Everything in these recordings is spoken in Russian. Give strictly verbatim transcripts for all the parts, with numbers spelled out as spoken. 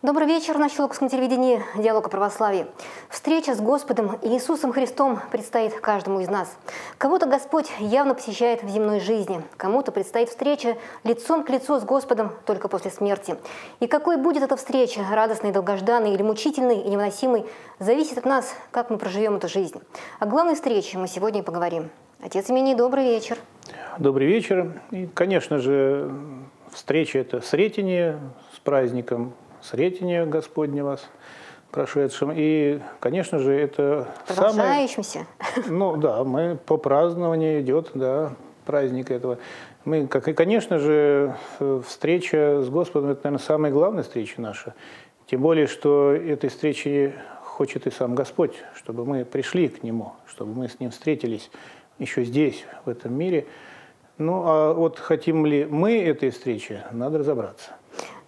Добрый вечер на Щелковском телевидении «Диалог о православии». Встреча с Господом Иисусом Христом предстоит каждому из нас. Кого-то Господь явно посещает в земной жизни, кому-то предстоит встреча лицом к лицу с Господом только после смерти. И какой будет эта встреча, радостной, долгожданной или мучительной и невыносимой, зависит от нас, как мы проживем эту жизнь. О главной встрече мы сегодня поговорим. Отец Симеон, добрый вечер. Добрый вечер. И, конечно же, встреча – это Сретение с праздником Сретение Господне вас прошедшим. И, конечно же, это самое... Ну да, мы по празднованию идет, да, праздник этого. Мы, как и, конечно же, встреча с Господом – это, наверное, самая главная встреча наша. Тем более, что этой встречи хочет и сам Господь, чтобы мы пришли к Нему, чтобы мы с Ним встретились еще здесь, в этом мире. Ну а вот хотим ли мы этой встречи, надо разобраться.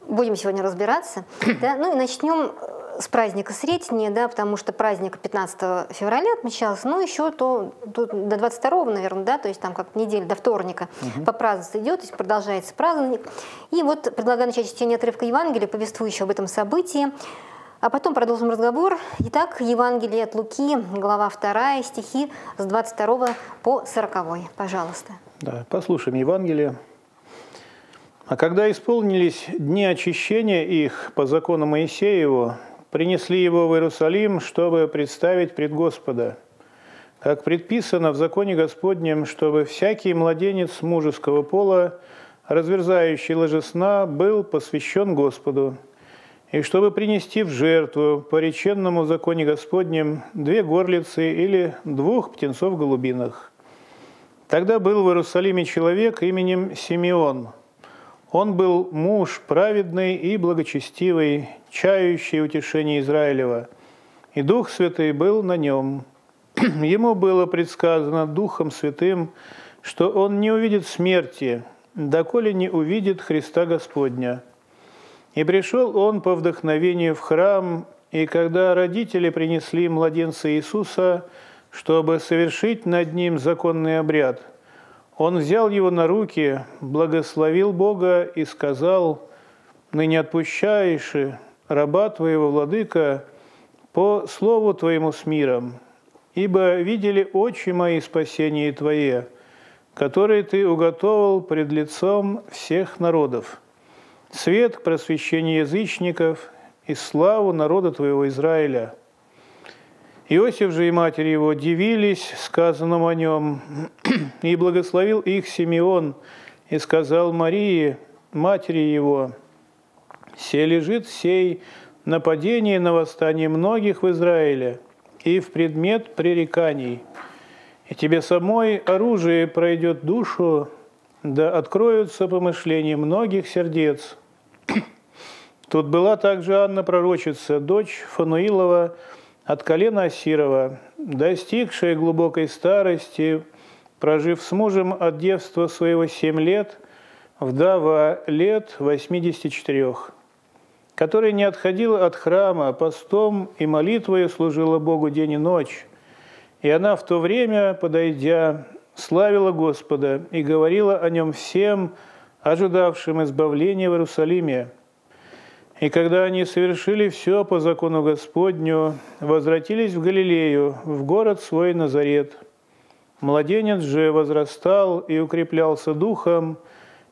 Будем сегодня разбираться. Да? Ну и начнем с праздника Сретения, да, потому что праздник пятнадцатого февраля отмечался, ну еще то, то, до двадцать второго, наверное, да, то есть там как неделя до вторника угу. по празднеству идет, то есть продолжается праздник. И вот предлагаю начать чтение отрывка Евангелия, повествующего об этом событии, а потом продолжим разговор. Итак, Евангелие от Луки, глава вторая, стихи с двадцать второго по сороковой. Пожалуйста. Да, послушаем Евангелие. А когда исполнились дни очищения их по закону Моисееву, принесли его в Иерусалим, чтобы представить пред Господа, как предписано в законе Господнем, чтобы всякий младенец мужеского пола, разверзающий ложесна, был посвящен Господу, и чтобы принести в жертву по реченному в законе Господнем две горлицы или двух птенцов голубиных. Тогда был в Иерусалиме человек именем Симеон. Он был муж праведный и благочестивый, чающий утешение Израилева, и Дух Святый был на нем. Ему было предсказано Духом Святым, что он не увидит смерти, доколе не увидит Христа Господня. И пришел он по вдохновению в храм, и когда родители принесли младенца Иисуса, чтобы совершить над ним законный обряд, он взял его на руки, благословил Бога и сказал: «Ныне отпущаешь раба твоего, Владыка, по слову твоему с миром, ибо видели очи мои спасение твое, которое ты уготовил пред лицом всех народов, свет к просвещению язычников и славу народа твоего Израиля». Иосиф же и матери его дивились сказанному о нем, и благословил их Симеон, и сказал Марии, матери его: «Се лежит сей нападение на восстание многих в Израиле и в предмет пререканий, и тебе самой оружие пройдет душу, да откроются помышления многих сердец». Тут была также Анна Пророчица, дочь Фануилова, от колена Асирова, достигшая глубокой старости, прожив с мужем от девства своего семь лет, вдова лет восьмидесяти четырёх, которая не отходила от храма, постом и молитвою служила Богу день и ночь. И она в то время, подойдя, славила Господа и говорила о нем всем, ожидавшим избавления в Иерусалиме. И когда они совершили все по закону Господню, возвратились в Галилею, в город свой Назарет. Младенец же возрастал и укреплялся духом,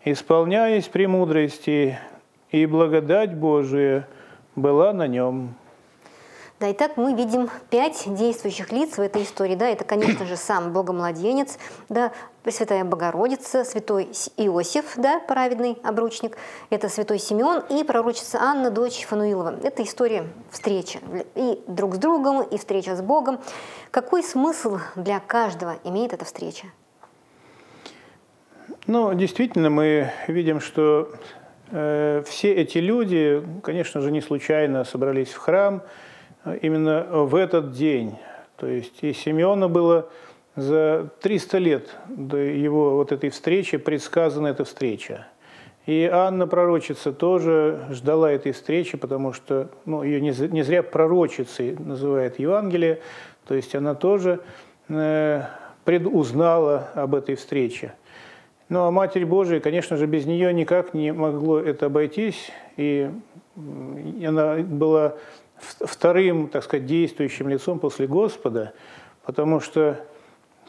исполняясь премудрости, и благодать Божия была на нем. Да, итак, мы видим пять действующих лиц в этой истории. Да, это, конечно же, сам Богомладенец, да, Святая Богородица, Святой Иосиф, да, праведный обручник, это Святой Симеон и пророчица Анна, дочь Фануилова. Это история встречи и друг с другом, и встреча с Богом. Какой смысл для каждого имеет эта встреча? Ну, действительно, мы видим, что э, все эти люди, конечно же, не случайно собрались в храм именно в этот день. То есть и Симеона было за триста лет до его вот этой встречи, предсказана эта встреча. И Анна Пророчица тоже ждала этой встречи, потому что, ну, ее не зря пророчицей называет Евангелие, то есть она тоже э, предузнала об этой встрече. Ну а Матерь Божия, конечно же, без нее никак не могло это обойтись, и она была вторым, так сказать, действующим лицом после Господа, потому что,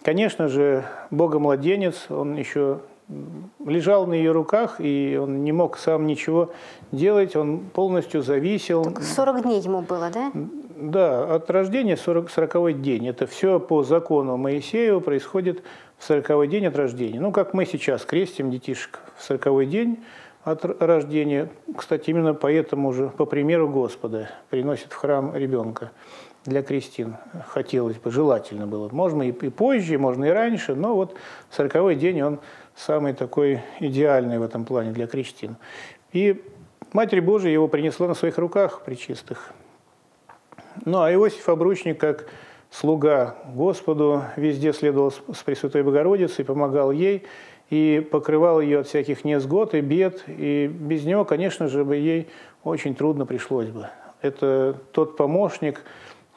конечно же, Богомладенец, он еще лежал на ее руках, и он не мог сам ничего делать, он полностью зависел. Так сорок дней ему было, да? Да, от рождения сороковой день. Это все по закону Моисеева происходит в сороковой день от рождения. Ну, как мы сейчас крестим детишек в сороковой день от рождения. Кстати, именно поэтому же, по примеру Господа, приносит в храм ребенка для крестин. Хотелось бы, желательно было. Можно и позже, можно и раньше, но вот сороковой день, он самый такой идеальный в этом плане для крестин. И Матерь Божия его принесла на своих руках пречистых. Ну, а Иосиф Обручник, как слуга Господу, везде следовал с Пресвятой Богородицей, помогал ей и покрывал ее от всяких невзгод и бед. И без него, конечно же, бы ей очень трудно пришлось бы. Это тот помощник,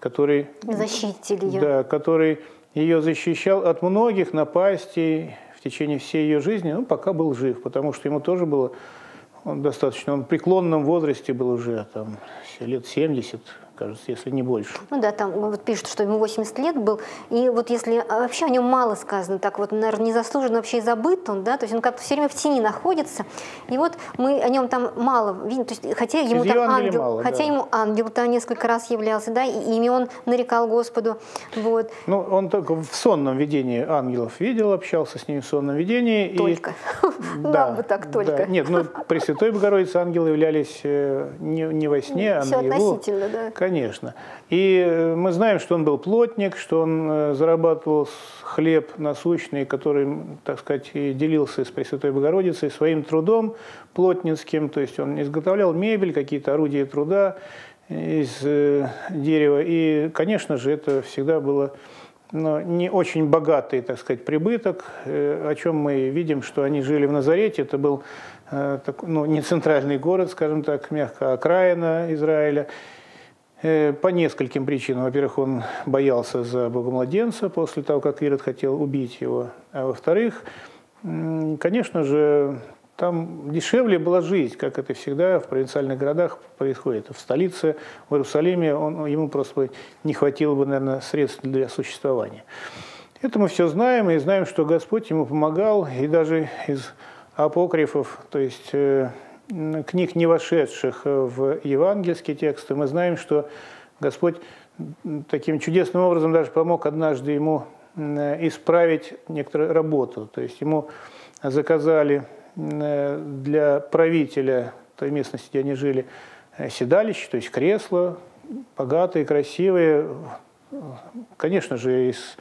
который, защитил ее. Да, который ее защищал от многих напастей в течение всей ее жизни, ну, пока был жив, потому что ему тоже было он достаточно, он в преклонном возрасте был уже, там, лет семьдесят, кажется, если не больше. Ну да, там вот пишут, что ему восемьдесят лет был, и вот если вообще о нем мало сказано, так вот, наверное, незаслуженно вообще и забыт он, да, то есть он как-то все время в тени находится, и вот мы о нем там мало видим, то есть, хотя ему там ангел, мало, хотя да. ему ангел-то несколько раз являлся, да, и ими он нарекал Господу, вот. Ну, он только в сонном видении ангелов видел, общался с ними в сонном видении. Только. Нам бы так только. Нет, ну, Пресвятой Богородице ангелы являлись не во сне, а наяву. Все относительно, да. Конечно. И мы знаем, что он был плотник, что он зарабатывал хлеб насущный, которым, так сказать, и делился с Пресвятой Богородицей своим трудом плотницким. То есть он изготовлял мебель, какие-то орудия труда из дерева. И, конечно же, это всегда было ну, не очень богатый, так сказать, прибыток, о чем мы видим, что они жили в Назарете. Это был ну, не центральный город, скажем так, мягко окраина Израиля. По нескольким причинам. Во-первых, он боялся за Богомладенца после того, как Ирод хотел убить его. А во-вторых, конечно же, там дешевле была жизнь, как это всегда в провинциальных городах происходит. В столице, в Иерусалиме, он, ему просто не хватило бы, наверное, средств для существования. Это мы все знаем, и знаем, что Господь ему помогал, и даже из апокрифов, то есть книг, не вошедших в евангельские тексты, мы знаем, что Господь таким чудесным образом даже помог однажды ему исправить некоторую работу. То есть ему заказали для правителя той местности, где они жили, седалище, то есть кресла, богатые, красивые, конечно же, из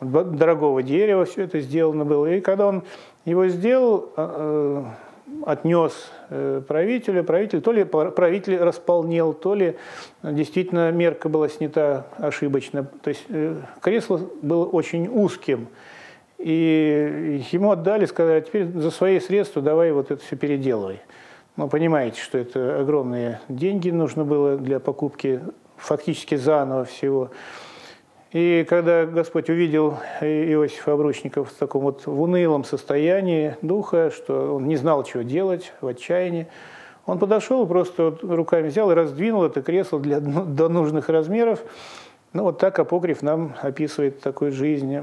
дорогого дерева все это сделано было. И когда он его сделал, отнес правителя, правитель, то ли правитель располнел, то ли действительно мерка была снята ошибочно. То есть кресло было очень узким. И ему отдали, сказали, а теперь за свои средства давай вот это все переделывай. Но понимаете, что это огромные деньги нужно было для покупки фактически заново всего. И когда Господь увидел Иосифа Обручника в таком вот в унылом состоянии духа, что он не знал, чего делать, в отчаянии, он подошел, просто вот руками взял и раздвинул это кресло для, до нужных размеров. Ну, вот так апокриф нам описывает такую жизнь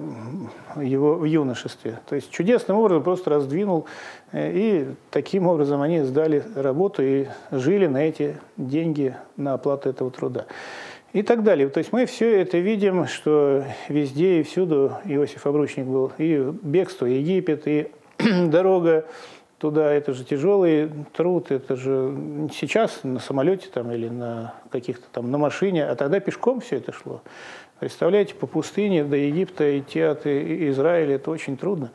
его в юношестве. То есть чудесным образом просто раздвинул, и таким образом они сдали работу и жили на эти деньги, на оплату этого труда. И так далее. То есть мы все это видим, что везде и всюду Иосиф Обручник был. И бегство, и Египет, и дорога туда. Это же тяжелый труд. Это же сейчас на самолете там, или на каких-то там на машине, а тогда пешком все это шло. Представляете, по пустыне до Египта идти от Израиля это очень трудно.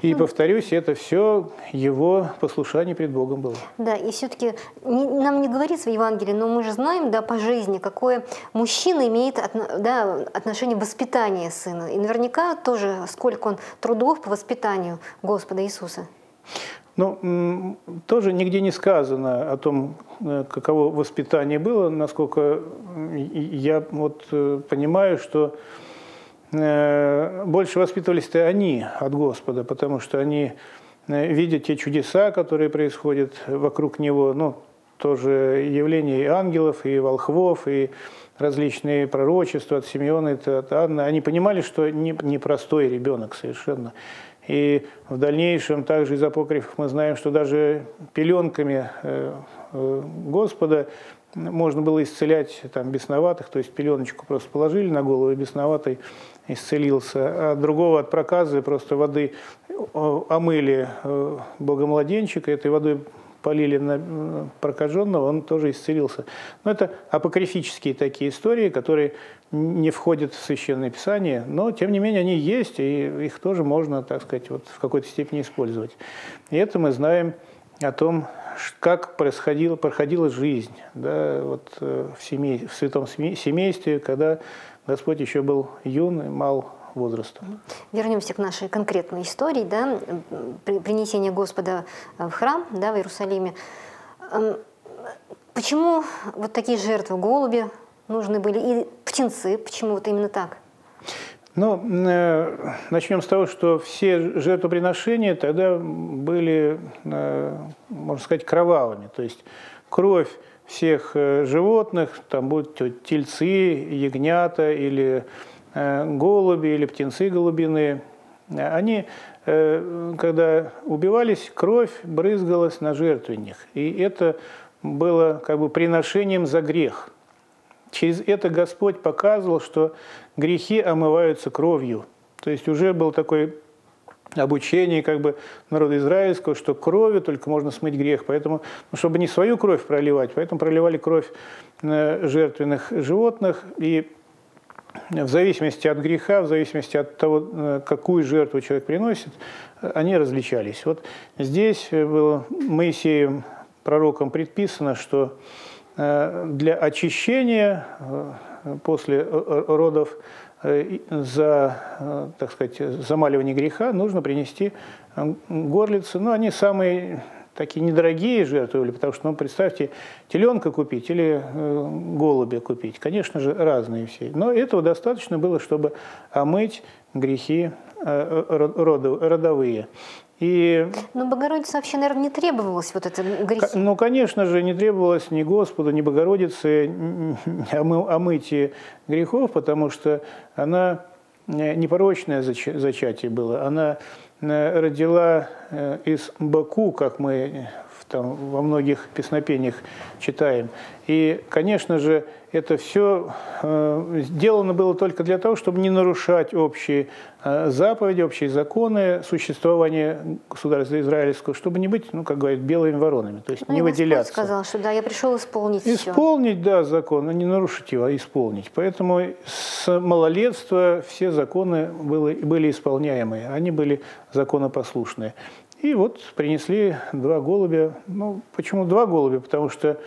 И, повторюсь, это все его послушание пред Богом было. Да, и все-таки нам не говорится в Евангелии, но мы же знаем, да, по жизни, какое мужчина имеет да, отношение воспитания сына. И наверняка тоже, сколько он трудов по воспитанию Господа Иисуса. Ну, тоже нигде не сказано о том, каково воспитание было. Насколько я вот понимаю, что больше воспитывались-то они от Господа, потому что они видят те чудеса, которые происходят вокруг Него. Ну, тоже явление и ангелов, и волхвов, и различные пророчества от Симеона, от Анны. Они понимали, что непростой ребенок совершенно. И в дальнейшем, также из апокрифов мы знаем, что даже пеленками Господа можно было исцелять там бесноватых, то есть пеленочку просто положили на голову, и бесноватый исцелился. А другого от проказы просто воды омыли богомладенчика, этой водой полили на прокаженного, он тоже исцелился. Но это апокрифические такие истории, которые не входят в Священное Писание, но, тем не менее, они есть, и их тоже можно, так сказать, вот в какой-то степени использовать. И это мы знаем о том, как происходила, проходила жизнь, да, вот в, семей, в святом семействе, когда Господь еще был юн и мал возрастом. Вернемся к нашей конкретной истории, да, принесения Господа в храм, да, в Иерусалиме. Почему вот такие жертвы, голуби нужны были и птенцы, почему вот именно так? Ну, начнем с того, что все жертвоприношения тогда были, можно сказать, кровавыми, то есть кровь всех животных, там будут тельцы, ягнята или голуби или птенцы голубиные, они, когда убивались, кровь брызгалась на жертвенник. И это было как бы приношением за грех. Через это Господь показывал, что грехи омываются кровью. То есть уже было такое обучение как бы народа израильского, что кровью только можно смыть грех. Поэтому, ну, чтобы не свою кровь проливать, поэтому проливали кровь жертвенных животных. И в зависимости от греха, в зависимости от того, какую жертву человек приносит, они различались. Вот здесь было Моисеем, пророком, предписано, что для очищения после родов за, так сказать, замаливание греха нужно принести горлицы. Но они самые такие недорогие жертвы, потому что, ну, представьте, теленка купить или э, голубя купить, конечно же, разные все. Но этого достаточно было, чтобы омыть грехи э, родов, родовые. И... Но Богородица вообще, наверное, не требовалось вот это грехи. Ну, конечно же, не требовалось ни Господу, ни Богородице омытие грехов, потому что она непорочное зачатие было. Она родила из боку, как мы там во многих песнопениях читаем. И, конечно же, это все сделано было только для того, чтобы не нарушать общие заповеди, общие законы существования государства израильского, чтобы не быть, ну, как говорят, белыми воронами, то есть, ну, не выделяться. Господь сказал, что да, я пришел исполнить Исполнить, все. да, закон, а не нарушить его, а исполнить. Поэтому с малолетства все законы были, были исполняемые, они были законопослушные. И вот принесли два голубя. Ну, почему два голубя? Потому что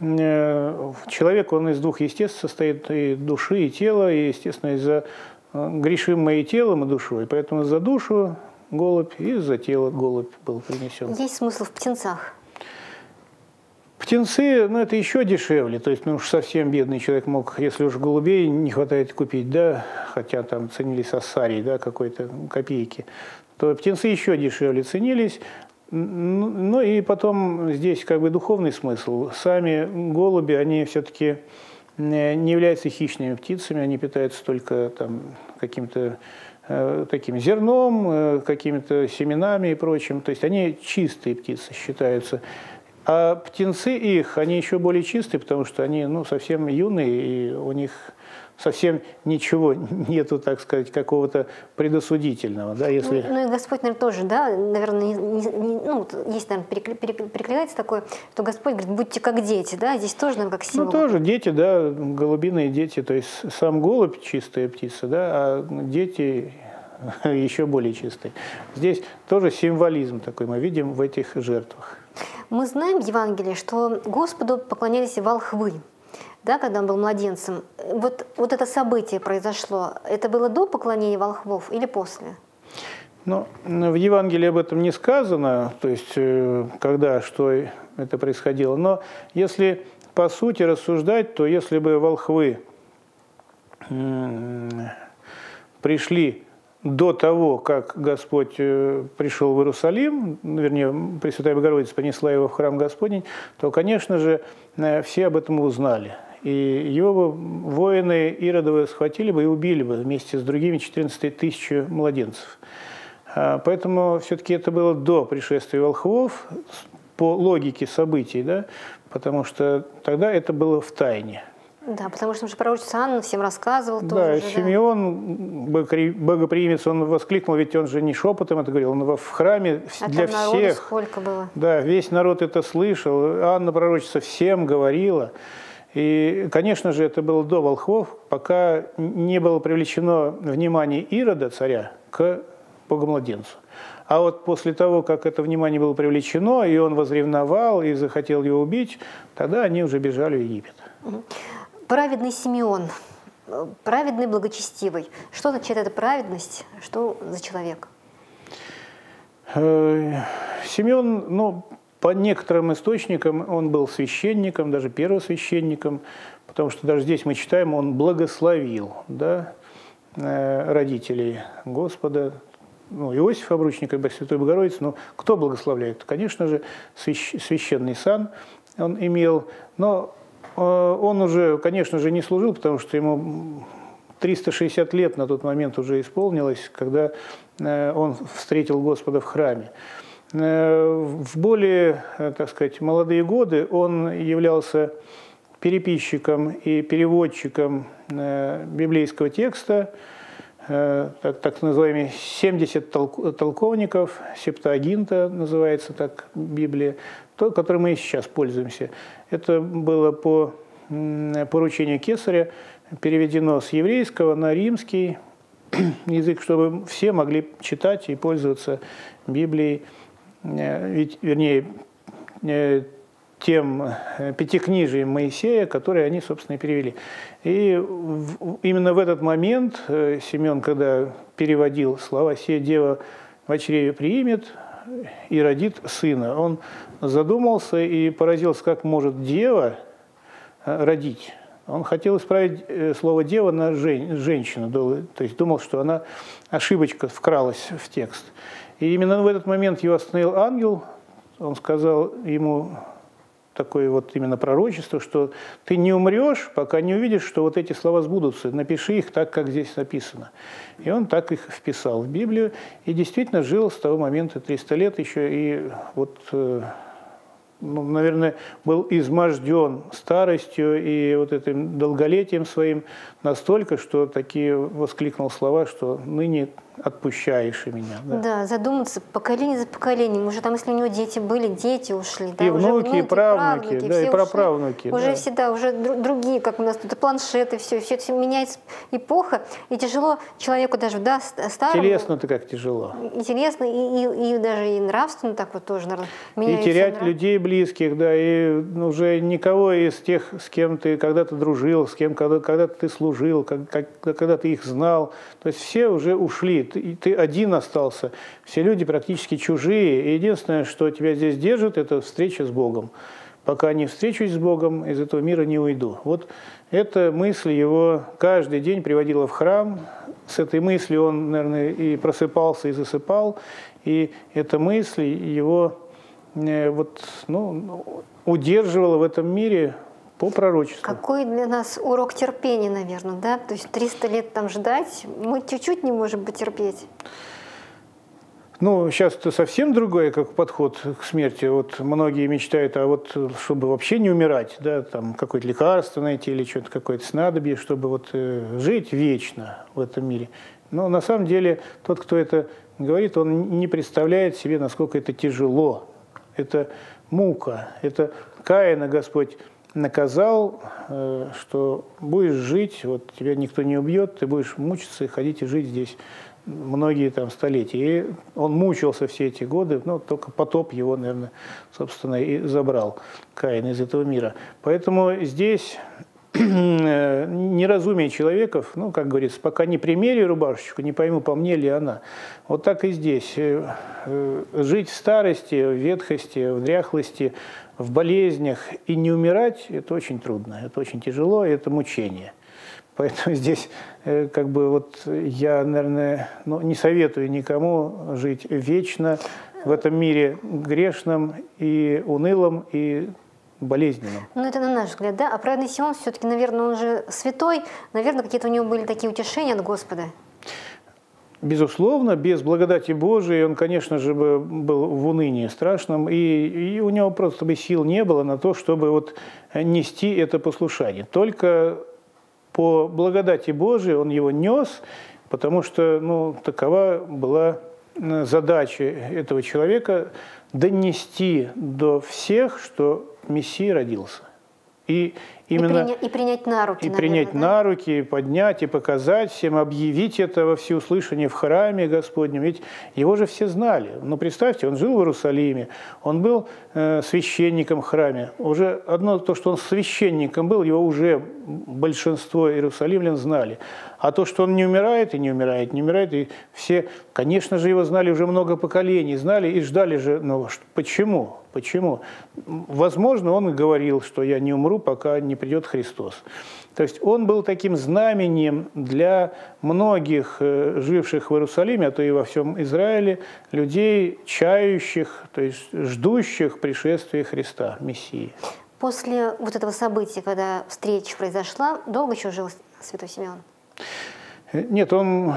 человек, он из двух естеств состоит, и души, и тела, и, естественно, из-за грешим мы и телом, и душой. Поэтому за душу голубь и за тело голубь был принесен. Есть смысл в птенцах? Птенцы, ну, это еще дешевле, то есть, ну, уж совсем бедный человек мог, если уж голубей не хватает купить, да, хотя там ценились асарий, да, какой-то копейки, то птенцы еще дешевле ценились. Ну и потом здесь как бы духовный смысл. Сами голуби, они все-таки не являются хищными птицами, они питаются только каким-то э, таким зерном, э, какими-то семенами и прочим. То есть они чистые птицы считаются. А птенцы их, они еще более чистые, потому что они, ну, совсем юные, и у них... совсем ничего нету, так сказать, какого-то предосудительного. Да, если... Ну и Господь, наверное, тоже, да, наверное, не, не, ну, есть, наверное, перекли, перекли, перекликается такое, что Господь говорит, будьте как дети, да, здесь тоже, наверное, как символ. Ну, тоже дети, да, голубиные дети, то есть сам голубь чистая птица, да, а дети еще более чистые. Здесь тоже символизм такой мы видим в этих жертвах. Мы знаем в Евангелии, что Господу поклонялись волхвы. Да, когда он был младенцем, вот, вот это событие произошло, это было до поклонения волхвов или после? Ну, в Евангелии об этом не сказано, то есть когда, что это происходило. Но если по сути рассуждать, то если бы волхвы пришли до того, как Господь пришел в Иерусалим, вернее, Пресвятая Богородица принесла его в Храм Господень, то, конечно же, все об этом узнали. И его воины Иродовы схватили бы и убили бы вместе с другими четырнадцатью тысячами младенцев. Поэтому все-таки это было до пришествия волхвов, по логике событий, да, потому что тогда это было в тайне. Да, потому что уже пророчица Анна всем рассказывал. Да, же, Симеон, да. Богоприимец, он воскликнул, ведь он же не шепотом это говорил, он в храме а для всех. Сколько было? Да, весь народ это слышал, Анна пророчица всем говорила. И, конечно же, это было до волхвов, пока не было привлечено внимание Ирода, царя, к богомладенцу. А вот после того, как это внимание было привлечено, и он возревновал, и захотел его убить, тогда они уже бежали в Египет. Праведный Симеон, праведный, благочестивый. Что значит эта праведность? Что за человек? Симеон, ну, по некоторым источникам, он был священником, даже первосвященником, потому что даже здесь мы читаем, он благословил, да, родителей Господа, ну, Иосиф Обручник и Святой Богородицы. Ну, кто благословляет? Конечно же, свящ священный сан он имел, но он уже, конечно же, не служил, потому что ему триста шестьдесят лет на тот момент уже исполнилось, когда он встретил Господа в храме. В более, так сказать, молодые годы он являлся переписчиком и переводчиком библейского текста, так, так называемые семьдесят толковников, Септуагинта называется так Библия, то, которой мы и сейчас пользуемся. Это было по поручению Кесаря переведено с еврейского на римский язык, чтобы все могли читать и пользоваться Библией, ведь, вернее, тем пятикнижием Моисея, которые они, собственно, и перевели. И в, именно в этот момент Симеон, когда переводил слова «Се дева в чреве примет и родит сына», он задумался и поразился, как может дева родить. Он хотел исправить слово «дева» на жен, «женщина», то есть думал, что она ошибочка вкралась в текст. И именно в этот момент его остановил ангел, он сказал ему такое вот именно пророчество, что ты не умрешь, пока не увидишь, что вот эти слова сбудутся. Напиши их так, как здесь написано. И он так их вписал в Библию. И действительно жил с того момента триста лет еще. И вот, ну, наверное, был изможден старостью и вот этим долголетием своим настолько, что такие воскликнул слова, что ныне отпущаешь и меня. Да. Да, задуматься поколение за поколением. Уже там, если у него дети были, дети ушли. Да, и уже внуки, внуки, и правнуки, правнуки да, и праправнуки. Уже да. всегда, уже другие, как у нас тут, планшеты, все, все это меняется эпоха. И тяжело человеку даже, да, старому. Телесно-то как тяжело. И телесно, и, и, и даже и нравственно так вот тоже, наверное, меняется. И терять нрав... людей близких, да, и уже никого из тех, с кем ты когда-то дружил, с кем когда-то когда ты служил, как, как, когда ты их знал. То есть все уже ушли. Ты, ты один остался, все люди практически чужие, и единственное, что тебя здесь держит, это встреча с Богом. Пока не встречусь с Богом, из этого мира не уйду. Вот эта мысль его каждый день приводила в храм, с этой мыслью он, наверное, и просыпался, и засыпал, и эта мысль его э, вот, ну, удерживала в этом мире по пророчеству. Какой для нас урок терпения, наверное, да? То есть триста лет там ждать, мы чуть-чуть не можем потерпеть. Ну, сейчас-то совсем другое, как подход к смерти. Вот многие мечтают, а вот чтобы вообще не умирать, да, там какое-то лекарство найти или что-то, какое-то снадобье, чтобы вот э, жить вечно в этом мире. Но на самом деле тот, кто это говорит, он не представляет себе, насколько это тяжело. Это мука, это Каина Господь наказал, что будешь жить, вот тебя никто не убьет, ты будешь мучиться и ходить и жить здесь многие там столетия. И он мучился все эти годы, но только потоп его, наверное, собственно, и забрал Каин из этого мира. Поэтому здесь неразумие человеков, ну, как говорится, пока не примерю рубашечку, не пойму, по мне ли она. Вот так и здесь. Жить в старости, в ветхости, в дряхлости, в болезнях и не умирать – это очень трудно, это очень тяжело, это мучение. Поэтому здесь как бы вот я, наверное, ну, не советую никому жить вечно в этом мире грешном и унылом, и болезненным. Ну, это на наш взгляд, да? А праведный Симеон все-таки, наверное, он же святой. Наверное, какие-то у него были такие утешения от Господа. Безусловно, без благодати Божией он, конечно же, был в унынии страшном, и, и у него просто бы сил не было на то, чтобы вот нести это послушание. Только по благодати Божией он его нес, потому что, ну, такова была задача этого человека – донести до всех, что Мессия родился. И, именно, и, приня, и принять на руки, и наверное, принять да? на руки, и поднять, и показать всем, объявить это во всеуслышание в храме Господнем. Ведь его же все знали. Но представьте, он жил в Иерусалиме, он был э, священником в храме. Уже одно то, что он священником был, его уже большинство иерусалимлян знали. А то, что он не умирает, и не умирает, не умирает, и все, конечно же, его знали уже много поколений, знали и ждали же, ну, почему? Почему? Возможно, он говорил, что я не умру, пока не придет Христос. То есть он был таким знаменем для многих живших в Иерусалиме, а то и во всем Израиле, людей, чающих, то есть ждущих пришествия Христа, Мессии. После вот этого события, когда встреча произошла, долго еще жил святой Симеон? Нет, он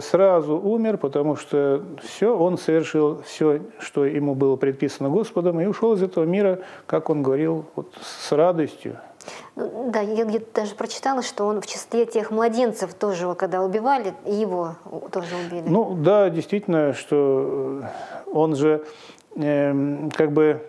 сразу умер, потому что все, он совершил все, что ему было предписано Господом, и ушел из этого мира, как он говорил, вот, с радостью. Да, я даже прочитала, что он в числе тех младенцев тоже, когда убивали, его тоже убили. Ну да, действительно, что он же э, как бы...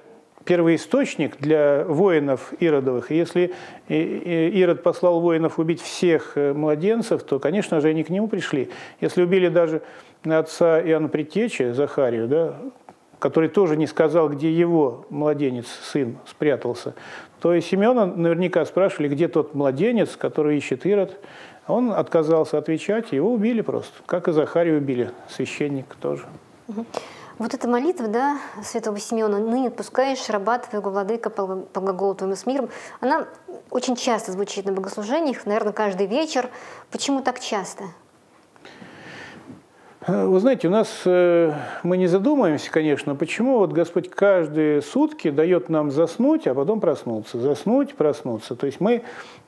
первый источник для воинов иродовых. Если Ирод послал воинов убить всех младенцев, то, конечно же, они к нему пришли. Если убили даже отца Иоанна Предтечи, Захарию, да, который тоже не сказал, где его младенец, сын, спрятался, то и Симеона наверняка спрашивали, где тот младенец, который ищет Ирод. Он отказался отвечать, его убили просто. Как и Захарию убили, священник тоже. Вот эта молитва, да, святого Симеона, «Ныне пускаешь раба твоего, владыка, по глаголу твоему с миром», она очень часто звучит на богослужениях, наверное, каждый вечер. Почему так часто? Вы знаете, у нас, мы не задумываемся, конечно, почему вот Господь каждые сутки дает нам заснуть, а потом проснуться, заснуть, проснуться. То есть мы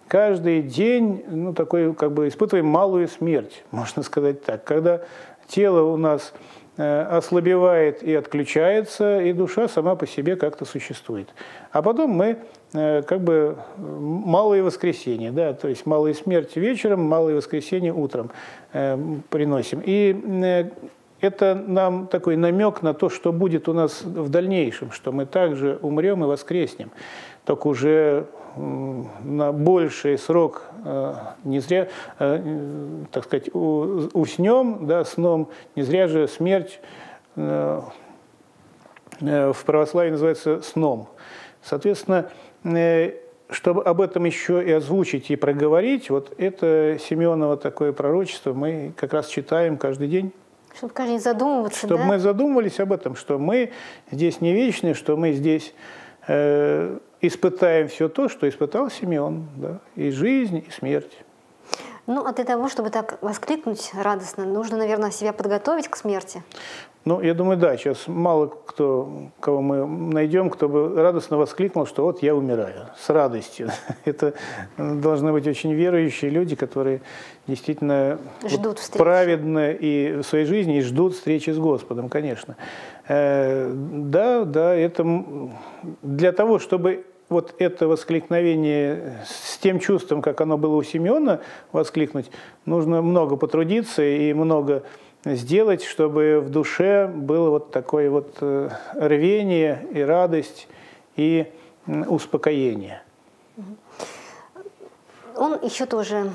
каждый день, ну, такой, как бы, испытываем малую смерть, можно сказать так. Когда тело у нас ослабевает и отключается, и душа сама по себе как-то существует. А потом мы, как бы, малые воскресенья, да, то есть малые смерти вечером, малые воскресенья утром э, приносим. И это нам такой намек на то, что будет у нас в дальнейшем, что мы также умрем и воскреснем, только уже на больший срок, не зря, так сказать, уснем, да, сном, не зря же смерть в православии называется сном. Соответственно, чтобы об этом еще и озвучить, и проговорить, вот это Симеоново такое пророчество мы как раз читаем каждый день. Чтобы каждый задумываться, Чтобы да? мы задумывались об этом, что мы здесь не вечны, что мы здесь... Э, испытаем все то, что испытал Симеон, да, и жизнь, и смерть. Ну, а для того, чтобы так воскликнуть радостно, нужно, наверное, себя подготовить к смерти. Ну, я думаю, да, сейчас мало кто, кого мы найдем, кто бы радостно воскликнул, что вот я умираю, с радостью. Это должны быть очень верующие люди, которые действительно ждут встречи, праведны и в своей жизни, и ждут встречи с Господом, конечно. Да, да, это для того, чтобы... вот это воскликновение с тем чувством, как оно было у Симеона, воскликнуть, нужно много потрудиться и много сделать, чтобы в душе было вот такое вот рвение и радость, и успокоение. Он еще тоже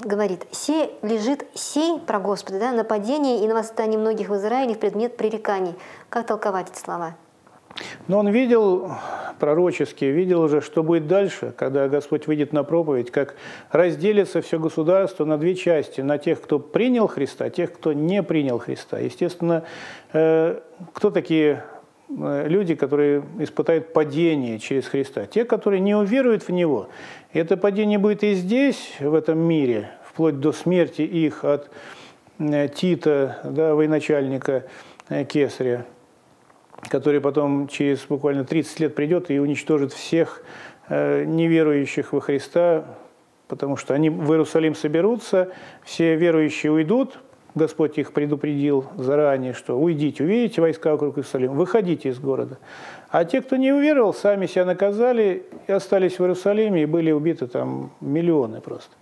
говорит: «Се лежит сей про Господа, да, на падении и на восстании многих в Израиле в предмет пререканий». Как толковать эти слова? Но он видел пророчески, видел уже, что будет дальше, когда Господь выйдет на проповедь, как разделится все государство на две части, на тех, кто принял Христа, тех, кто не принял Христа. Естественно, кто такие люди, которые испытают падение через Христа. Те, которые не уверуют в Него, это падение будет и здесь, в этом мире, вплоть до смерти их от Тита, да, военачальника Кесаря, который потом через буквально тридцать лет придет и уничтожит всех неверующих во Христа, потому что они в Иерусалим соберутся, все верующие уйдут, Господь их предупредил заранее, что уйдите, увидите войска вокруг Иерусалима, выходите из города. А те, кто не уверовал, сами себя наказали, и остались в Иерусалиме, и были убиты там миллионы просто,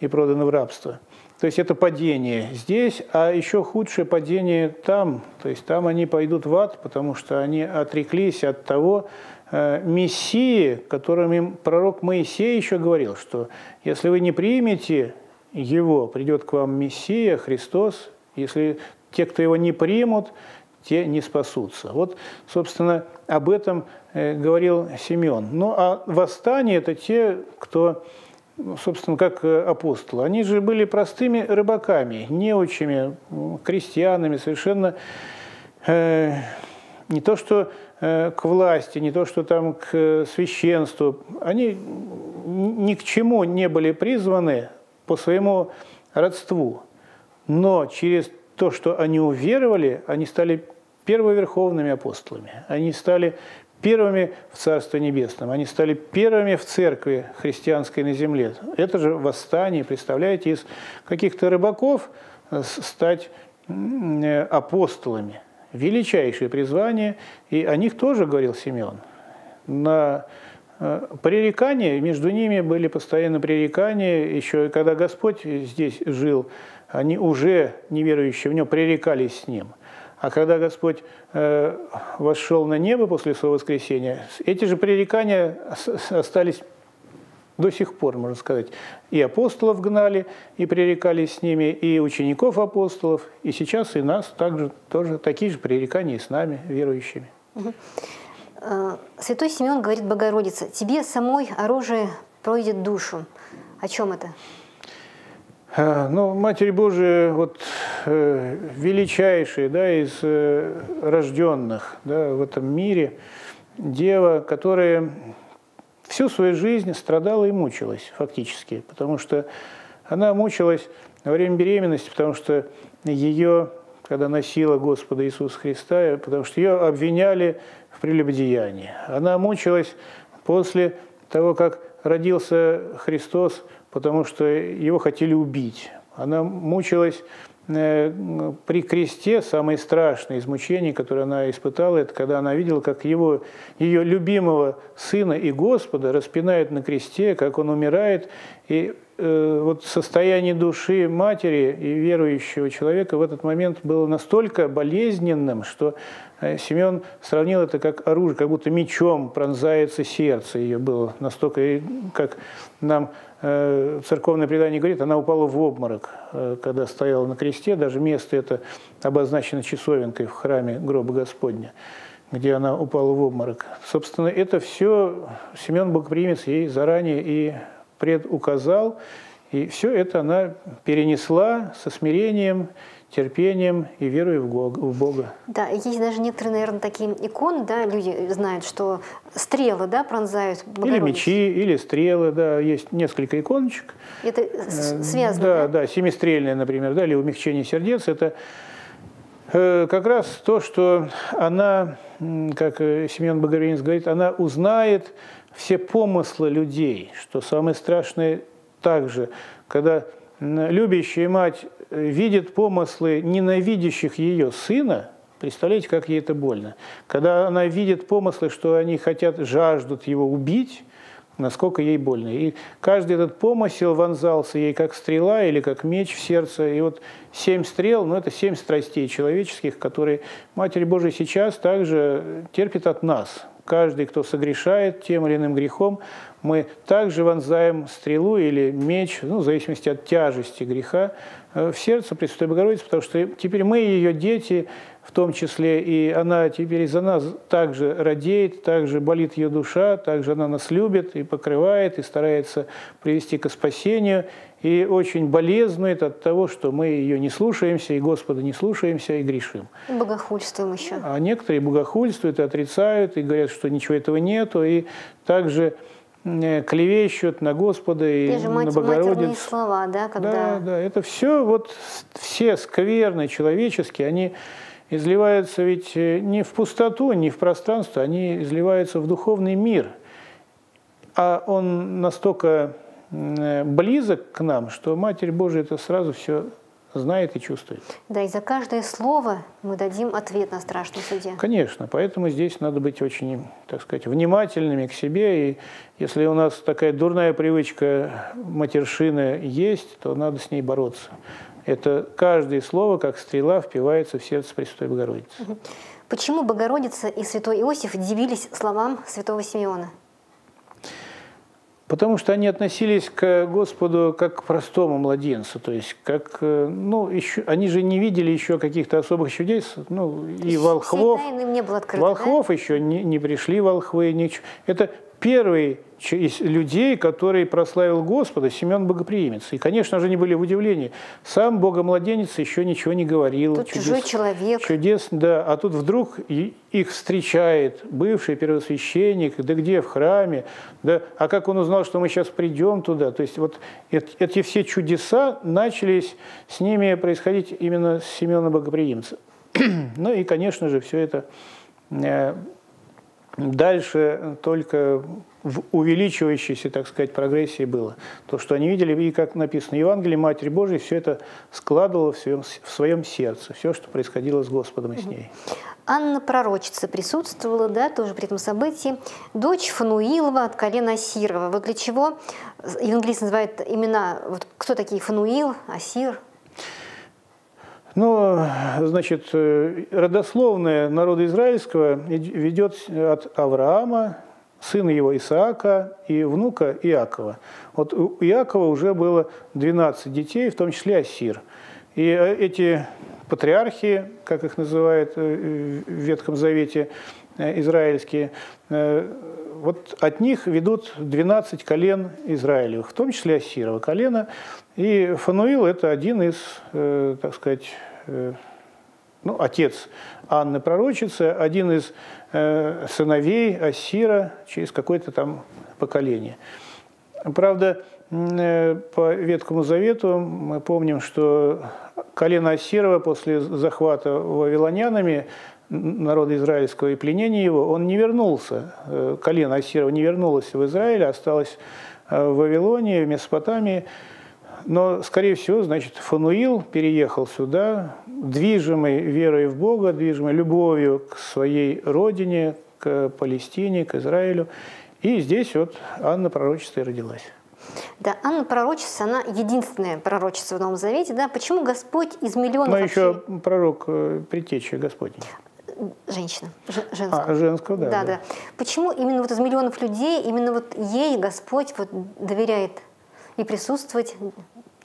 и проданы в рабство. То есть это падение здесь, а еще худшее падение там. То есть там они пойдут в ад, потому что они отреклись от того э, Мессии, которым им пророк Моисей еще говорил, что если вы не примете Его, придет к вам Мессия, Христос, если те, кто Его не примут, те не спасутся. Вот, собственно, об этом э, говорил Симеон. Ну а восстание – это те, кто... собственно, как апостолы. Они же были простыми рыбаками, неучими, крестьянами, совершенно э, не то что э, к власти, не то что там к священству. Они ни к чему не были призваны по своему родству. Но через то, что они уверовали, они стали первоверховными апостолами. Они стали первыми в Царстве Небесном, они стали первыми в церкви христианской на земле. Это же восстание, представляете, из каких-то рыбаков стать апостолами. Величайшее призвание, и о них тоже говорил Симеон. На пререкания, между ними были постоянно пререкания, еще когда Господь здесь жил, они уже, неверующие в Него, пререкались с Ним. А когда Господь э, восшел на небо после Своего воскресения, эти же пререкания остались до сих пор, можно сказать. И апостолов гнали, и пререкались с ними, и учеников апостолов, и сейчас и нас также, тоже такие же пререкания и с нами, верующими. Святой Симеон говорит Богородице: «Тебе самой оружие пройдет душу». О чем это? Ну, Матерь Божия, вот, э, величайшая, да, из э, рожденных, да, в этом мире, дева, которая всю свою жизнь страдала и мучилась фактически, потому что она мучилась во время беременности, потому что ее, когда носила Господа Иисуса Христа, потому что ее обвиняли в прелюбодеянии. Она мучилась после того, как родился Христос, потому что его хотели убить. Она мучилась при кресте, самое страшное из мучений, которое она испытала, это когда она видела, как его, ее любимого сына и Господа распинают на кресте, как он умирает. И э, вот состояние души матери и верующего человека в этот момент было настолько болезненным, что Симеон сравнил это как оружие, как будто мечом пронзается сердце ее было. Настолько, как нам церковное предание говорит, она упала в обморок, когда стояла на кресте. Даже место это обозначено часовенкой в храме гроба Господня, где она упала в обморок. Собственно, это все Симеон Богоприимец ей заранее и предуказал. И все это она перенесла со смирением, терпением и верой в Бога. Да, есть даже некоторые, наверное, такие иконы, да, люди знают, что стрелы, да, пронзают Богородицу. Или мечи, или стрелы, да, есть несколько иконочек. Это связано, да? Да, да, семистрельные, например, да, или умягчение сердец. Это как раз то, что она, как Симеон Богоприимец говорит, она узнает все помыслы людей, что самое страшное также, когда любящая мать видит помыслы ненавидящих ее сына, представляете, как ей это больно. Когда она видит помыслы, что они хотят, жаждут его убить, насколько ей больно. И каждый этот помысел вонзался ей как стрела или как меч в сердце. И вот семь стрел, ну это семь страстей человеческих, которые Матерь Божия сейчас также терпит от нас. Каждый, кто согрешает тем или иным грехом, мы также вонзаем стрелу или меч, ну, в зависимости от тяжести греха, в сердце Пресвятой Богородицы, потому что теперь мы, ее дети, в в том числе, и она теперь за нас также радеет, также болит ее душа, также она нас любит и покрывает, и старается привести ко спасению, и очень болезнует от того, что мы ее не слушаемся, и Господа не слушаемся, и грешим. И богохульствуем еще. А некоторые богохульствуют и отрицают, и говорят, что ничего этого нету, и также клевещут на Господа и же мать, на Богородицу. Слова, да, когда... да, да, это все, вот все скверны человеческие, они изливаются ведь не в пустоту, не в пространство, они изливаются в духовный мир. А он настолько близок к нам, что Матерь Божия это сразу все знает и чувствует. Да, и за каждое слово мы дадим ответ на страшном суде. Конечно, поэтому здесь надо быть очень, так сказать, внимательными к себе. И если у нас такая дурная привычка матершина есть, то надо с ней бороться. Это каждое слово, как стрела, впивается в сердце Пресвятой Богородицы. Почему Богородица и святой Иосиф дивились словам святого Симеона? Потому что они относились к Господу как к простому младенцу, то есть как, ну, еще, они же не видели еще каких-то особых чудес, ну, и волхвов, не было открыто, волхвов да? еще не, не пришли, волхвы, ничего. Это первые из людей, которые прославил Господа, Симеон Богоприимец. И, конечно же, они были в удивлении. Сам Богомладенец еще ничего не говорил. Тут чудес, чужой человек. Чудес, да. А тут вдруг их встречает бывший первосвященник, да где, в храме, да, а как он узнал, что мы сейчас придем туда? То есть вот эти все чудеса начались с ними происходить именно с Симеона Богоприимца. Ну и, конечно же, все это дальше только в увеличивающейся, так сказать, прогрессии было. То, что они видели, и как написано в Евангелии, Матерь Божия все это складывала в своем, в своем сердце, все, что происходило с Господом и с ней. Анна Пророчица присутствовала, да, тоже при этом событии. Дочь Фануилова от колена Асирова. Вот для чего евангелист называет имена, вот кто такие Фануил, Асир? Ну, значит, родословное народа израильского ведет от Авраама, сына его Исаака и внука Иакова. Вот у Иакова уже было двенадцать детей, в том числе Асир. И эти патриархи, как их называют в Ветхом Завете израильские, вот от них ведут двенадцать колен Израилевых, в том числе Асирова колена. И Фануил – это один из, так сказать, ну, отец Анны Пророчицы, один из сыновей Асира через какое-то там поколение. Правда, по Ветхому Завету мы помним, что колено Асирова после захвата вавилонянами народа израильского и пленения его, он не вернулся, колено Асирова не вернулось в Израиль, осталось в Вавилоне, в Месопотамии. Но, скорее всего, значит, Фануил переехал сюда, движимый верой в Бога, движимый любовью к своей родине, к Палестине, к Израилю. И здесь вот Анна Пророчица и родилась. Да, Анна Пророчица, она единственная пророчица в Новом Завете. Да? Почему Господь из миллионов... Но еще вообще... пророк Предтеча Господня. Женщина. Женского. А, женского, да, да, да. Да. Почему именно вот из миллионов людей, именно вот ей Господь вот доверяет и присутствовать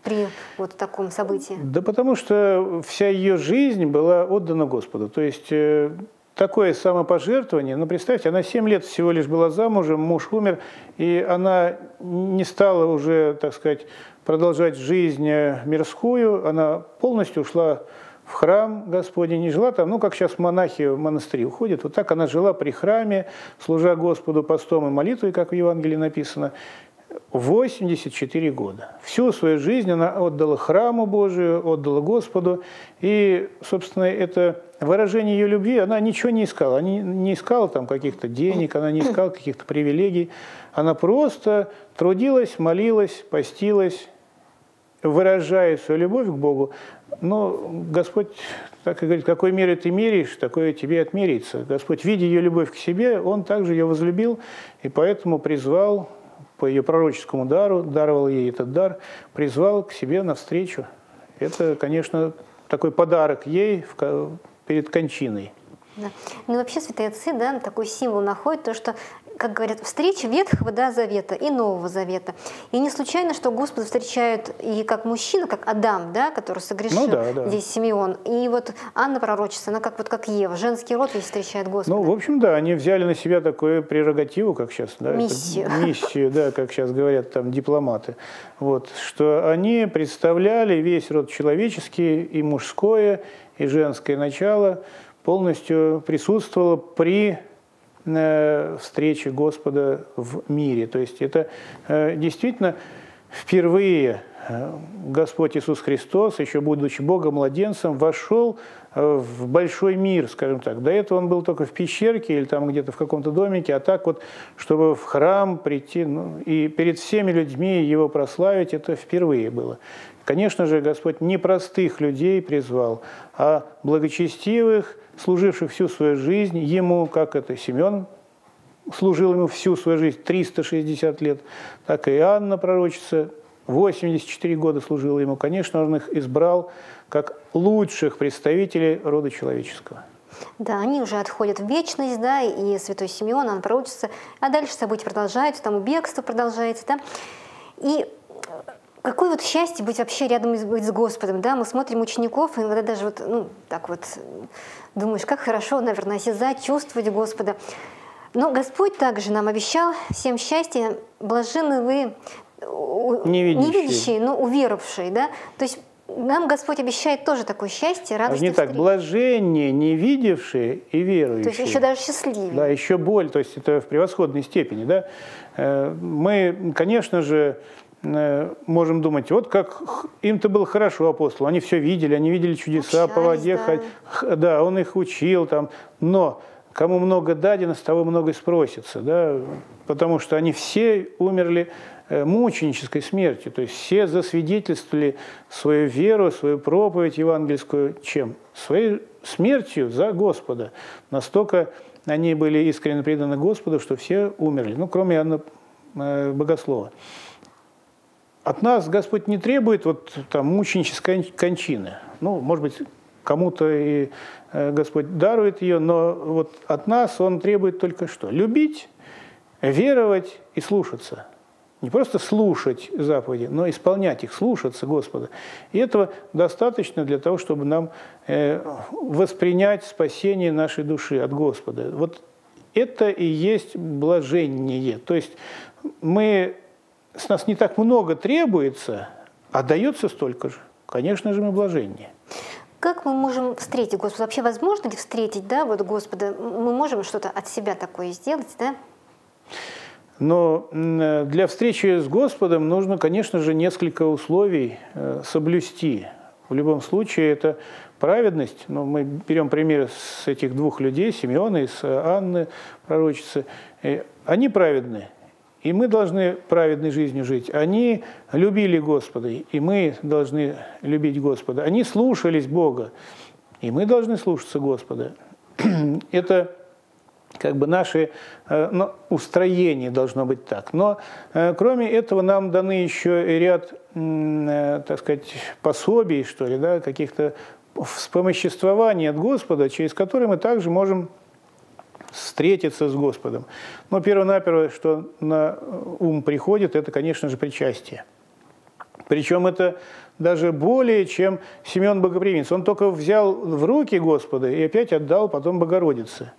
при вот таком событии? Да потому что вся ее жизнь была отдана Господу. То есть э, такое самопожертвование, ну представьте, она семь лет всего лишь была замужем, муж умер, и она не стала уже, так сказать, продолжать жизнь мирскую, она полностью ушла в храм Господень, не жила там, ну, как сейчас монахи в монастыри уходят, вот так она жила при храме, служа Господу постом и молитвой, как в Евангелии написано, восемьдесят четыре года. Всю свою жизнь она отдала храму Божию, отдала Господу. И, собственно, это выражение ее любви, она ничего не искала. Она не искала там каких-то денег, она не искала каких-то привилегий. Она просто трудилась, молилась, постилась, выражая свою любовь к Богу. Но Господь так и говорит, какой мерой ты меряешь, такое тебе отмерится. Господь, видя ее любовь к себе, Он также ее возлюбил и поэтому призвал по ее пророческому дару, даровал ей этот дар, призвал к себе навстречу. Это, конечно, такой подарок ей в, перед кончиной. Да. Ну вообще святые отцы, да, такой символ находят, то, что как говорят, встреча Ветхого да, Завета и Нового Завета. И не случайно, что Господа встречают и как мужчина, как Адам, да, который согрешил, ну, да, да. здесь Симеон, и вот Анна Пророчица, она как, вот, как Ева, женский род весь встречает Господа. Ну, в общем, да, они взяли на себя такую прерогативу, как сейчас. Да, миссию. Это, миссию, да, как сейчас говорят там дипломаты. Вот, что они представляли весь род человеческий, и мужское, и женское начало полностью присутствовало при... встречи Господа в мире. То есть это действительно впервые Господь Иисус Христос, еще будучи Богом-младенцем, вошел в большой мир, скажем так. До этого он был только в пещерке или там где-то в каком-то домике, а так вот, чтобы в храм прийти, ну, и перед всеми людьми его прославить, это впервые было. Конечно же, Господь не простых людей призвал, а благочестивых, служивших всю свою жизнь ему, как это Симеон служил ему всю свою жизнь, триста шестьдесят лет, так и Анна Пророчица, восемьдесят четыре года служила ему. Конечно, он их избрал как лучших представителей рода человеческого. Да, они уже отходят в вечность, да, и святой Симеон, Анна Пророчица, а дальше события продолжаются, там бегство продолжается, да, и... Какое вот счастье быть вообще рядом быть с Господом, да? Мы смотрим учеников, и иногда даже вот, ну, так вот думаешь, как хорошо, наверное, осязать, чувствовать Господа. Но Господь также нам обещал всем счастье, блаженны вы, не видящие, не видящие но уверовавшие, да? То есть нам Господь обещает тоже такое счастье, радость. Не так, блаженнее, не видевшие и верующие. То есть еще даже счастливее. Да, еще боль, то есть это в превосходной степени, да? Мы, конечно же, можем думать, вот как им-то было хорошо апостолу, они все видели, они видели чудеса, общались, по воде, да. да, он их учил, там, но кому много дадено, с того много и спросится, да, потому что они все умерли мученической смертью, то есть все засвидетельствовали свою веру, свою проповедь евангельскую, чем? Своей смертью за Господа. Настолько они были искренне преданы Господу, что все умерли, ну, кроме Иоанна Богослова. От нас Господь не требует вот, там, мученической кончины. Ну, может быть, кому-то и Господь дарует ее, но вот от нас Он требует только что? Любить, веровать и слушаться. Не просто слушать заповеди, но исполнять их, слушаться Господа. И этого достаточно для того, чтобы нам воспринять спасение нашей души от Господа. Вот это и есть блажение. То есть мы... С нас не так много требуется, а дается столько же. Конечно же, мы блаженнее. Как мы можем встретить Господа? Вообще возможно ли встретить, да, вот Господа? Мы можем что-то от себя такое сделать, да? Но для встречи с Господом нужно, конечно же, несколько условий соблюсти. В любом случае, это праведность. Но мы берем пример с этих двух людей, Симеона и с Анны Пророчицы. Они праведны. И мы должны праведной жизнью жить. Они любили Господа, и мы должны любить Господа. Они слушались Бога, и мы должны слушаться Господа. Это как бы наше ну, устроение должно быть так. Но кроме этого нам даны еще и ряд, так сказать, пособий, что ли, да, каких-то вспомоществований от Господа, через которые мы также можем... встретиться с Господом. Но первое-наперво, что на ум приходит, это, конечно же, причастие. Причем это даже более, чем Симеон Богоприимец. Он только взял в руки Господа и опять отдал потом Богородице.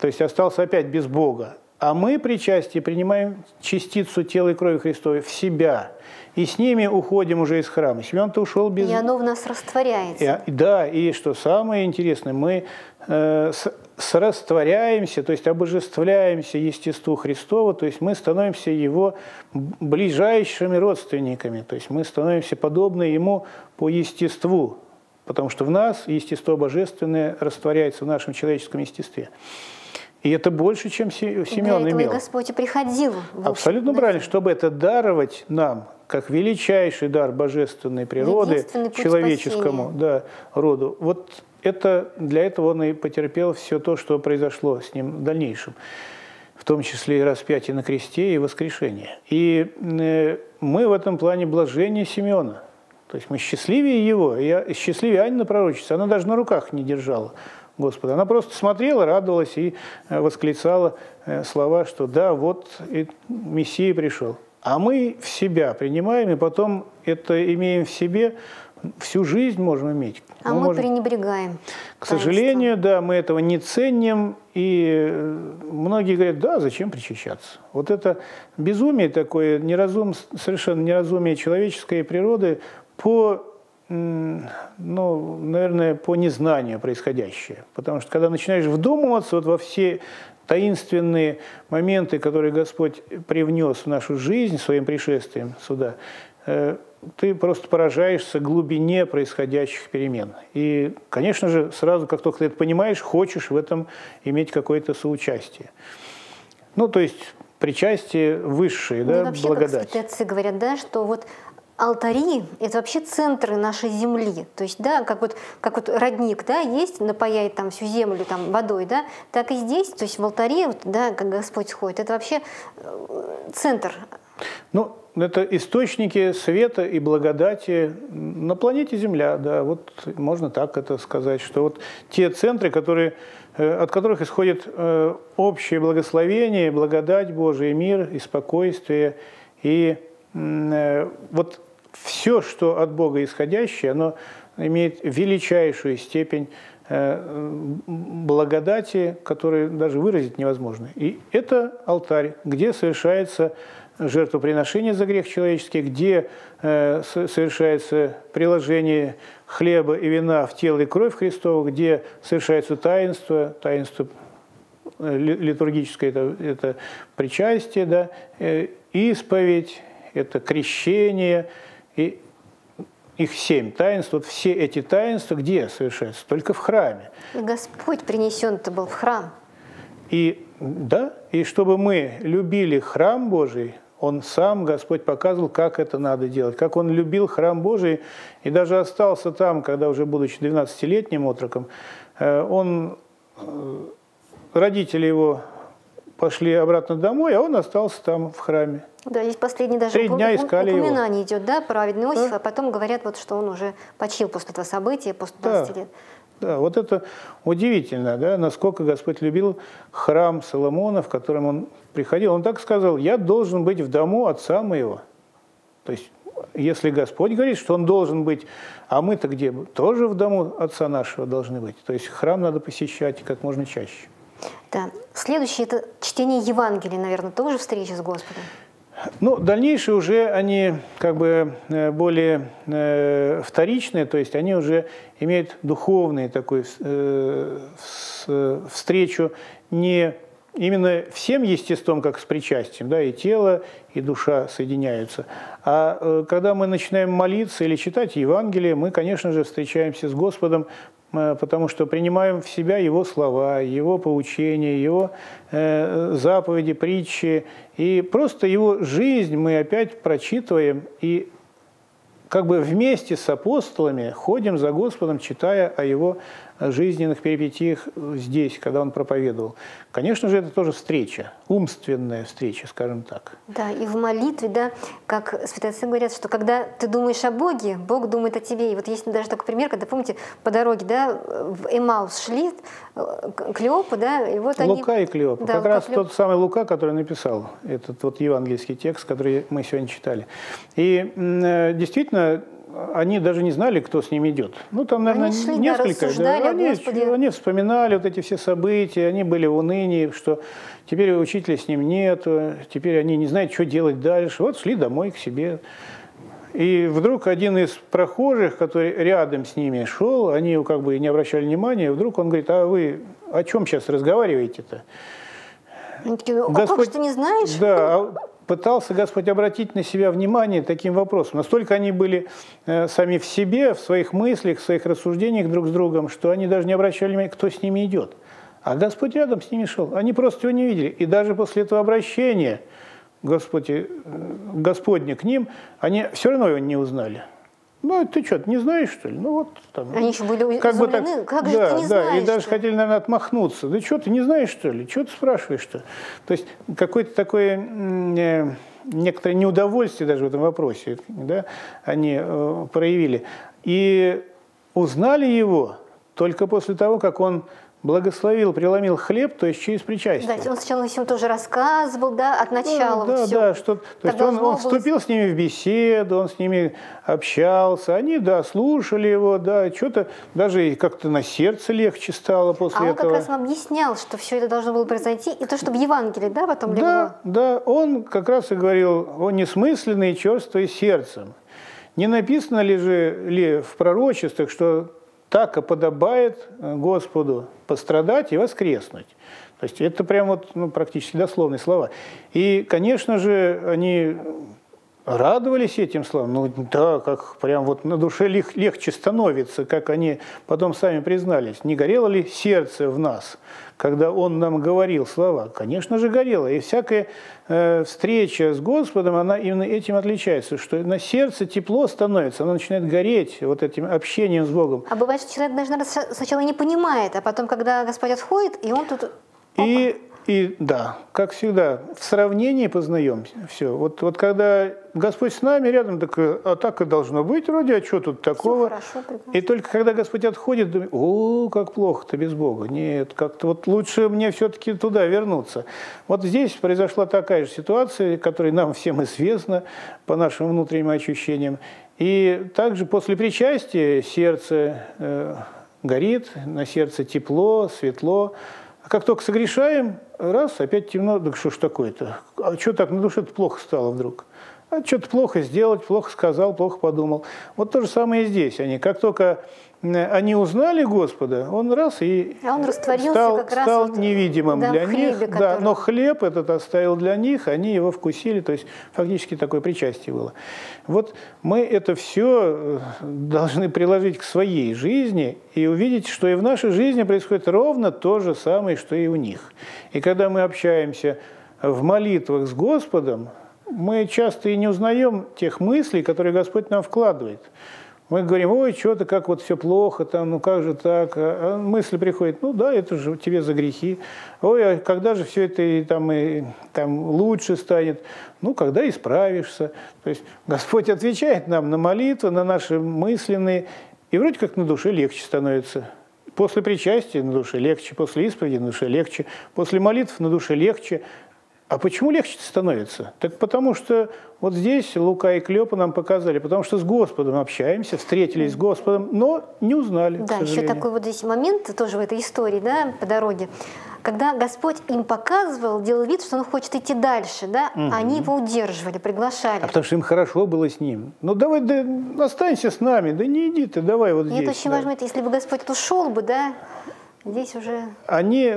То есть остался опять без Бога. А мы причастие принимаем частицу тела и крови Христовой в себя. И с ними уходим уже из храма. Симеон-то ушел без... И оно в нас растворяется. И, да, и что самое интересное, мы э, с, срастворяемся, то есть обожествляемся естеству Христову, то есть мы становимся его ближайшими родственниками, то есть мы становимся подобны ему по естеству, потому что в нас естество божественное растворяется в нашем человеческом естестве. И это больше, чем Симеон имел. Господь и приходил. Абсолютно правильно, чтобы это даровать нам, как величайший дар божественной природы человеческому да, роду. Вот это, для этого он и потерпел все то, что произошло с ним в дальнейшем, в том числе и распятие на кресте, и воскрешение. И мы в этом плане блажение Симеона. То есть мы счастливее его. Я счастливее Анна Пророчица. Она даже на руках не держала. Господа. Она просто смотрела, радовалась и восклицала слова, что да, вот Мессия пришел. А мы в себя принимаем, и потом это имеем в себе, всю жизнь можем иметь. А мы, мы можем... пренебрегаем. К сожалению, да, мы этого не ценим, и многие говорят, да, зачем причащаться? Вот это безумие такое, неразум... совершенно неразумие человеческой природы по... ну, наверное, по незнанию происходящее. Потому что, когда начинаешь вдумываться вот во все таинственные моменты, которые Господь привнес в нашу жизнь своим пришествием сюда, ты просто поражаешься глубине происходящих перемен. И, конечно же, сразу, как только ты это понимаешь, хочешь в этом иметь какое-то соучастие. Ну, то есть, причастие высшее, ну, да, вообще, благодать. Как отцы говорят, да, что вот алтари – это вообще центры нашей земли. То есть, да, как вот, как вот родник, да, есть, напаяет там всю землю там водой, да, так и здесь, то есть в алтаре, вот, да, как Господь сходит, это вообще центр. Ну, это источники света и благодати на планете Земля, да, вот можно так это сказать, что вот те центры, которые, от которых исходит общее благословение, благодать Божия, мир и спокойствие, и вот все, что от Бога исходящее, оно имеет величайшую степень благодати, которую даже выразить невозможно. И это алтарь, где совершается жертвоприношение за грех человеческий, где совершается приложение хлеба и вина в тело и кровь Христова, где совершается таинство, таинство литургическое, это, это причастие, да, исповедь, это крещение, и их семь таинств. Вот все эти таинства где совершаются? Только в храме. И Господь принесен-то был в храм. И, да, и чтобы мы любили храм Божий, Он сам, Господь, показывал, как это надо делать, как Он любил храм Божий, и даже остался там, когда уже, будучи двенадцатилетним отроком, он, родители его пошли обратно домой, а он остался там, в храме. Да, здесь последний даже упом... упоминание его. идет, да, праведный Иосиф, да. А потом говорят, вот, что он уже почил после этого события, после двадцати да. лет. Да, вот это удивительно, да, насколько Господь любил храм Соломона, в котором он приходил. Он так сказал, я должен быть в дому отца моего. То есть, если Господь говорит, что он должен быть, а мы-то где? Тоже в дому отца нашего должны быть. То есть, храм надо посещать как можно чаще. Да. Следующее – это чтение Евангелия, наверное, тоже встреча с Господом. Ну, дальнейшие уже они как бы более э, вторичные, то есть они уже имеют духовную такую э, встречу не именно всем естеством, как с причастием, да, и тело, и душа соединяются. А э, когда мы начинаем молиться или читать Евангелие, мы, конечно же, встречаемся с Господом, потому что принимаем в себя Его слова, Его поучения, Его э, заповеди, притчи. И просто Его жизнь мы опять прочитываем и как бы вместе с апостолами ходим за Господом, читая о Его жизненных перипетиях здесь, когда Он проповедовал. Конечно же, это тоже встреча, умственная встреча, скажем так. Да, и в молитве, да, как святые отцы говорят, что когда ты думаешь о Боге, Бог думает о тебе. И вот есть даже такой пример, когда, помните, по дороге, да, в Эмаус шли, Клеопа, да, и вот Лука они... Лука и Клеопа. Да, как Лука, раз Клеопа. Тот самый Лука, который написал этот вот евангельский текст, который мы сегодня читали. И действительно... Они даже не знали, кто с ним идет. Ну, там, наверное, они шли, несколько. Да, да, они, они вспоминали вот эти все события, они были в унынии, что теперь учителя с ним нет, теперь они не знают, что делать дальше. Вот шли домой к себе. И вдруг один из прохожих, который рядом с ними шел, они его как бы не обращали внимания, вдруг он говорит, а вы о чем сейчас разговариваете-то? Господь, ты не знаешь? Да. Пытался Господь обратить на себя внимание таким вопросом. Настолько они были э, сами в себе, в своих мыслях, в своих рассуждениях друг с другом, что они даже не обращали внимания, кто с ними идет. А Господь рядом с ними шел. Они просто его не видели. И даже после этого обращения Господь, э, Господня к ним, они все равно его не узнали. Ну, ты что, ты не знаешь, что ли? Ну, вот, там, они еще были как бы так, как же да, ты не да, знаешь? И даже что? Хотели, наверное, отмахнуться. Да что, ты не знаешь, что ли? Чего ты спрашиваешь-то? То есть какое-то такое э, некоторое неудовольствие даже в этом вопросе, да, они э, проявили. И узнали его только после того, как он благословил, преломил хлеб, то есть через причастие. Да, он сначала им тоже рассказывал, да, от начала. Да, вот да, да, что, то есть он, он вступил было... с ними в беседу, он с ними общался, они, да, слушали его, да, что-то даже как-то на сердце легче стало после а он этого. Он как раз объяснял, что все это должно было произойти, и то, чтобы Евангелие, да, потом легло. Да, да, он как раз и говорил, он несмысленный, черствый сердцем. Не написано ли же ли в пророчествах, что так оподобает Господу пострадать и воскреснуть? То есть это прям вот, ну, практически дословные слова. И, конечно же, они радовались этим словам. Ну да, как прям вот на душе легче становится, как они потом сами признались. Не горело ли сердце в нас, когда Он нам говорил слова? Конечно же, горело. И всякая э, встреча с Господом, она именно этим отличается, что на сердце тепло становится, оно начинает гореть вот этим общением с Богом. А бывает, что человек даже, наверное, сначала не понимает, а потом, когда Господь отходит, и он тут... Опа. И... И да, как всегда, в сравнении познаем все. Вот, вот когда Господь с нами рядом, так, а так и должно быть вроде, а что тут такого? Хорошо, и только когда Господь отходит, думаю, о, как плохо-то без Бога. Нет, как-то вот лучше мне все-таки туда вернуться. Вот здесь произошла такая же ситуация, которая нам всем известна по нашим внутренним ощущениям. И также после причастия сердце э, горит, на сердце тепло, светло. А как только согрешаем, раз, опять темно, да что ж такое-то? А что так на душе-то плохо стало вдруг? А что-то плохо сделать, плохо сказал, плохо подумал. Вот то же самое и здесь. Они, как только они узнали Господа, он раз и а он растворился, стал, как раз стал вот, невидимым да, для хлебе, них. Который... Да, но хлеб этот оставил для них, они его вкусили. То есть фактически такое причастие было. Вот мы это все должны приложить к своей жизни и увидеть, что и в нашей жизни происходит ровно то же самое, что и у них. И когда мы общаемся в молитвах с Господом, мы часто и не узнаем тех мыслей, которые Господь нам вкладывает. Мы говорим, ой, что-то, как вот все плохо, там, ну как же так? А мысль приходит, ну да, это же тебе за грехи. Ой, а когда же все это и, там, и, там, лучше станет? Ну, когда исправишься. То есть Господь отвечает нам на молитвы, на наши мысленные, и вроде как на душе легче становится. После причастия на душе легче, после исповеди на душе легче, после молитв на душе легче. А почему легче становится? Так потому что вот здесь Лука и Клеопа нам показали, потому что с Господом общаемся, встретились с Господом, но не узнали. Да, еще такой вот здесь момент тоже в этой истории, да, по дороге, когда Господь им показывал, делал вид, что Он хочет идти дальше, да, угу. а они его удерживали, приглашали. А потому что им хорошо было с Ним. Ну давай, да, останься с нами, да не иди ты, давай вот здесь. Это очень да. важно, это, если бы Господь ушел бы, да. Здесь уже... Они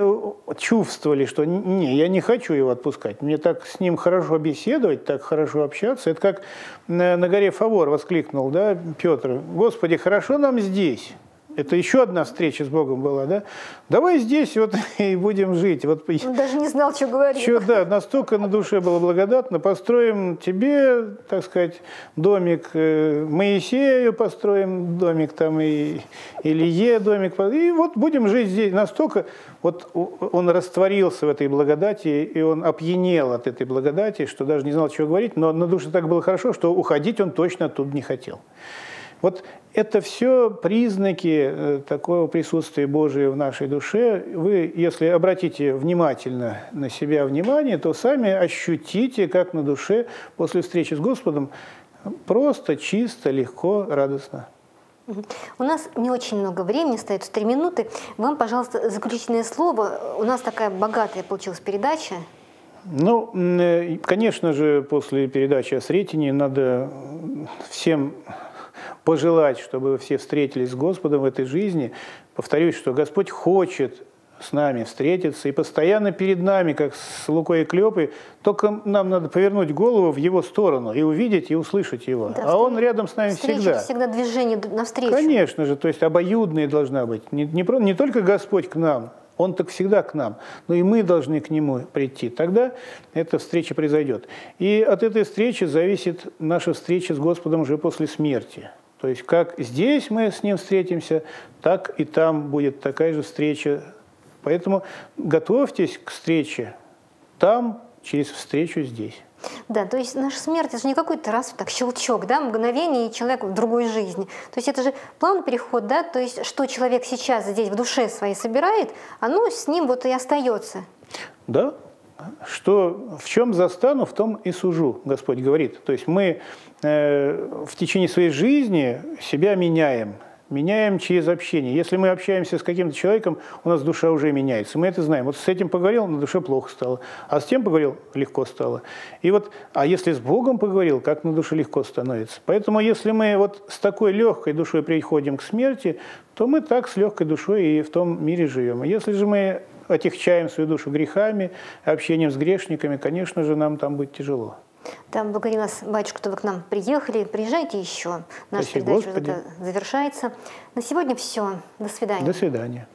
чувствовали, что не, я не хочу его отпускать. Мне так с ним хорошо беседовать, так хорошо общаться. Это как на, на горе Фавор воскликнул, да, Петр. Господи, хорошо нам здесь. Это еще одна встреча с Богом была, да? Давай здесь вот и будем жить. Вот, он даже не знал, что говорил. Что, да, настолько на душе было благодатно. Построим тебе, так сказать, домик, Моисею построим домик там, и Илье домик. И вот будем жить здесь. Настолько вот он растворился в этой благодати, и он опьянел от этой благодати, что даже не знал, что говорить. Но на душе так было хорошо, что уходить он точно оттуда не хотел. Вот это все признаки такого присутствия Божия в нашей душе. Вы, если обратите внимательно на себя внимание, то сами ощутите, как на душе после встречи с Господом просто, чисто, легко, радостно. У нас не очень много времени, остается три минуты. Вам, пожалуйста, заключительное слово. У нас такая богатая получилась передача. Ну, конечно же, после передачи о Сретении надо всем... пожелать, чтобы все встретились с Господом в этой жизни. Повторюсь, что Господь хочет с нами встретиться и постоянно перед нами, как с Лукой и Клеопой, только нам надо повернуть голову в Его сторону и увидеть, и услышать Его. Да, а Он рядом с нами всегда. Всегда движение навстречу. Конечно же, то есть обоюдная должна быть. Не, не, не только Господь к нам, Он так всегда к нам, но и мы должны к Нему прийти. Тогда эта встреча произойдет. И от этой встречи зависит наша встреча с Господом уже после смерти. То есть как здесь мы с Ним встретимся, так и там будет такая же встреча. Поэтому готовьтесь к встрече там, через встречу здесь. Да, то есть наша смерть, это же не какой-то раз так щелчок, да, мгновение, и человек в другой жизни. То есть это же плавный переход, да, то есть что человек сейчас здесь в душе своей собирает, оно с ним вот и остается. Да, что в чем застану, в том и сужу, Господь говорит. То есть мы э, в течение своей жизни себя меняем. Меняем через общение. Если мы общаемся с каким-то человеком, у нас душа уже меняется. Мы это знаем. Вот с этим поговорил, на душе плохо стало. А с тем поговорил, легко стало. И вот, а если с Богом поговорил, как на душе легко становится. Поэтому если мы вот с такой легкой душой приходим к смерти, то мы так с легкой душой и в том мире живем. Если же мы отягчаем свою душу грехами, общением с грешниками, конечно же, нам там будет тяжело. Да, благодарю вас, батюшка, что вы к нам приехали. Приезжайте еще. Наша передача завершается. На сегодня все. До свидания. До свидания.